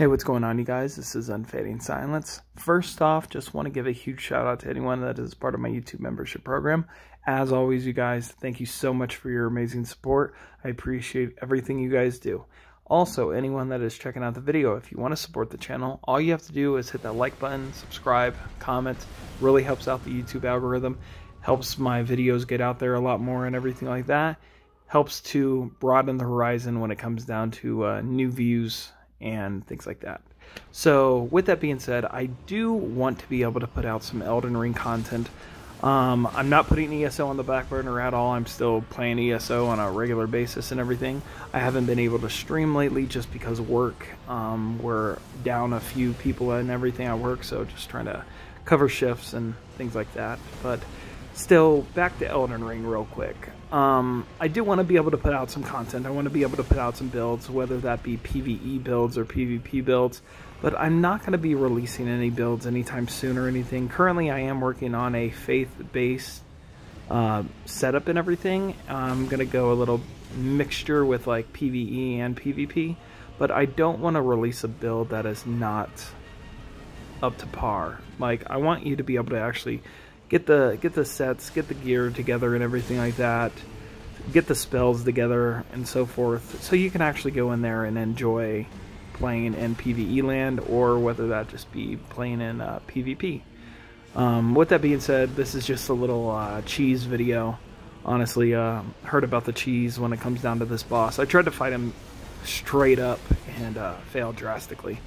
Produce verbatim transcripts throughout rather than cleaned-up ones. Hey, what's going on, you guys? This is Unfading Silence. First off, just want to give a huge shout out to anyone that is part of my YouTube membership program. As always, you guys, thank you so much for your amazing support. I appreciate everything you guys do. Also, anyone that is checking out the video, if you want to support the channel, all you have to do is hit that like button, subscribe, comment. It really helps out the YouTube algorithm, helps my videos get out there a lot more and everything like that. Helps to broaden the horizon when it comes down to uh, new views and things like that. So with that being said, I do want to be able to put out some Elden Ring content. Um, I'm not putting E S O on the back burner at all. I'm still playing E S O on a regular basis and everything. I haven't been able to stream lately just because of work. Um, we're down a few people and everything at work, so just trying to cover shifts and things like that. But still, back to Elden Ring real quick. Um, I do want to be able to put out some content. I want to be able to put out some builds, whether that be PvE builds or PvP builds, but I'm not going to be releasing any builds anytime soon or anything. Currently, I am working on a faith-based uh, setup and everything. I'm going to go a little mixture with like PvE and PvP, but I don't want to release a build that is not up to par. Like, I want you to be able to actually Get the get the sets, get the gear together and everything like that, get the spells together and so forth, so you can actually go in there and enjoy playing in PvE land, or whether that just be playing in uh, PvP. Um, with that being said, this is just a little uh, cheese video. Honestly, uh, heard about the cheese when it comes down to this boss. I tried to fight him straight up and uh, failed drastically.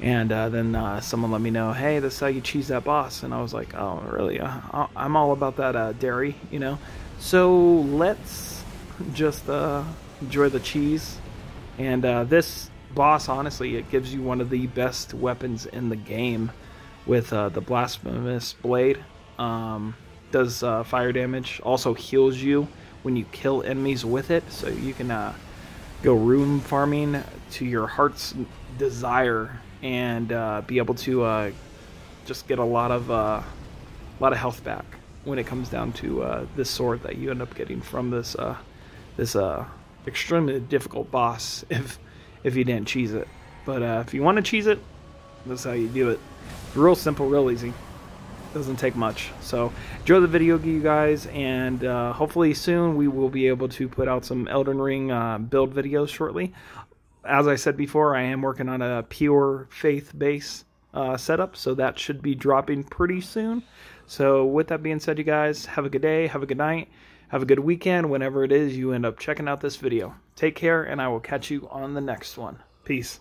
And uh, then uh, someone let me know, hey, this is how you cheese that boss. And I was like, oh, really? Uh, I'm all about that uh, dairy, you know? So let's just uh, enjoy the cheese. And uh, this boss, honestly, it gives you one of the best weapons in the game with uh, the Blasphemous Blade. Um, does uh, fire damage. Also heals you when you kill enemies with it. So you can uh, go room farming to your heart's desire and uh, be able to uh, just get a lot of uh, a lot of health back when it comes down to uh, this sword that you end up getting from this uh, this uh, extremely difficult boss if if you didn't cheese it. But uh, if you want to cheese it, that's how you do it. Real simple, real easy. Doesn't take much. So enjoy the video, you guys, and uh, hopefully soon we will be able to put out some Elden Ring uh, build videos shortly. As I said before, I am working on a pure faith-based uh, setup, so that should be dropping pretty soon. So with that being said, you guys, have a good day, have a good night, have a good weekend, whenever it is you end up checking out this video. Take care, and I will catch you on the next one. Peace.